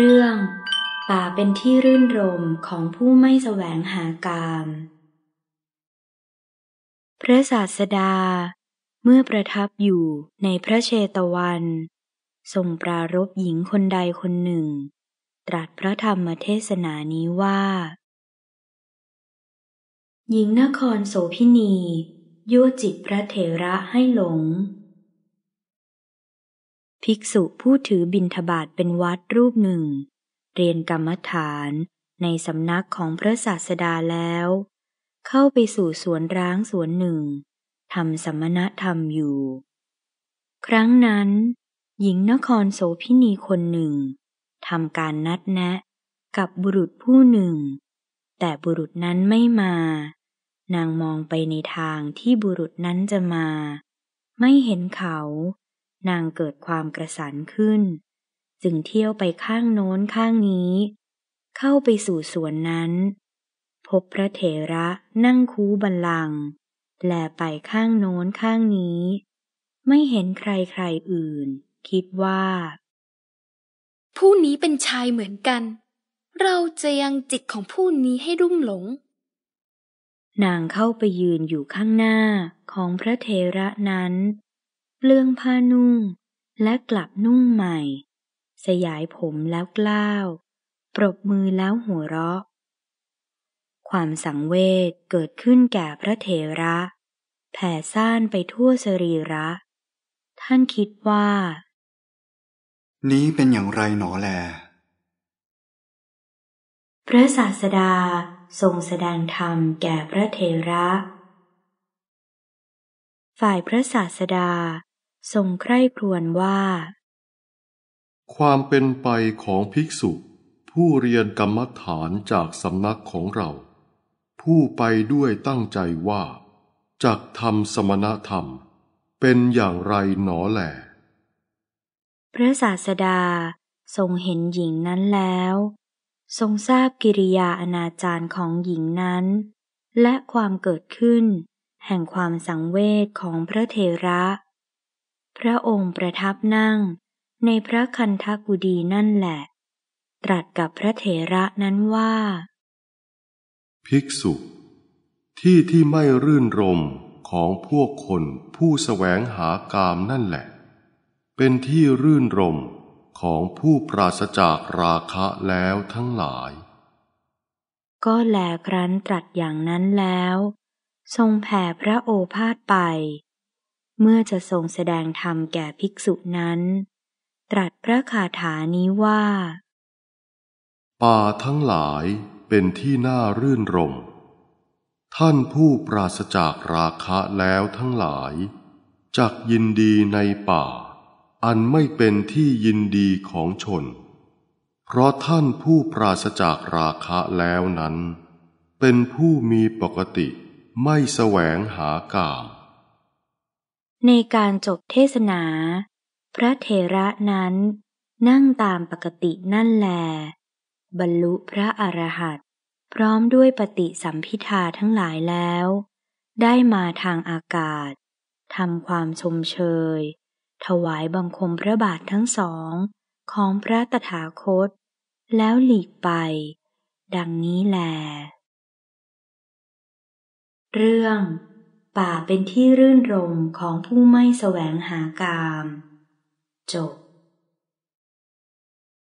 เรื่องป่าเป็นที่รื่นรมย์ของผู้ไม่แสวงหากามพระศาสดาเมื่อประทับอยู่ในพระเชตวันทรงปรารภหญิงคนใดคนหนึ่งตรัสพระธรรมเทศนานี้ว่าหญิงนครโสภิณียั่วจิตพระเถระให้หลงภิกษุผู้ถือบิณฑบาตเป็นวัดรูปหนึ่งเรียนกรรมฐานในสำนักของพระศาสดาแล้วเข้าไปสู่สวนร้างสวนหนึ่งทำสมณธรรมอยู่ครั้งนั้นหญิงนครโสภิณีคนหนึ่งทำการนัดแนะกับบุรุษผู้หนึ่งแต่บุรุษนั้นไม่มานางมองไปในทางที่บุรุษนั้นจะมาไม่เห็นเขานางเกิดความกระสันขึ้นจึงเที่ยวไปข้างโน้นข้างนี้เข้าไปสู่สวนนั้นพบพระเถระนั่งคูบัลลังก์แลไปข้างโน้นข้างนี้ไม่เห็นใครใครอื่นคิดว่าผู้นี้เป็นชายเหมือนกันเราจะยังจิตของผู้นี้ให้รุ่มหลงนางเข้าไปยืนอยู่ข้างหน้าของพระเถระนั้นเปลื้องผ้านุ่งและกลับนุ่งใหม่สยายผมแล้วกล้าวปรบมือแล้วหัวเราะความสังเวชเกิดขึ้นแก่พระเถระแผ่ซ่านไปทั่วสรีระท่านคิดว่านี้เป็นอย่างไรหนอแลพระศาสดาทรงแสดงธรรมแก่พระเถระฝ่ายพระศาสดาทรงใคร่ครวญว่าความเป็นไปของภิกษุผู้เรียนกรรมฐานจากสำนักของเราผู้ไปด้วยตั้งใจว่าจักทำสมณธรรมเป็นอย่างไรหนอแลพระศาสดาทรงเห็นหญิงนั้นแล้วทรงทราบกิริยาอนาจารของหญิงนั้นและความเกิดขึ้นแห่งความสังเวชของพระเถระพระองค์ประทับนั่งในพระคันธกุฎีนั่นแหละตรัสกับพระเถระนั้นว่าภิกษุที่ไม่รื่นรมย์ของพวกคนผู้แสวงหากามนั่นแหละเป็นที่รื่นรมย์ของผู้ปราศจากราคะแล้วทั้งหลายก็แลครั้นตรัสอย่างนั้นแล้วทรงแผ่พระโอภาสไปเมื่อจะทรงแสดงธรรมแก่ภิกษุนั้นตรัสพระคาถานี้ว่าป่าทั้งหลายเป็นที่น่ารื่นรมย์ท่านผู้ปราศจากราคะแล้วทั้งหลายจักยินดีในป่าอันไม่เป็นที่ยินดีของชนเพราะท่านผู้ปราศจากราคะแล้วนั้นเป็นผู้มีปกติไม่แสวงหากามในการจบเทศนาพระเถระนั้นนั่งตามปกตินั่นแลบรรลุพระอรหัตพร้อมด้วยปฏิสัมภิทาทั้งหลายแล้วได้มาทางอากาศทำความชมเชยถวายบังคมพระบาททั้งสองของพระตถาคตแล้วหลีกไปดังนี้แลเรื่องป่าเป็นที่รื่นรมย์ของผู้ไม่แสวงหากามจบ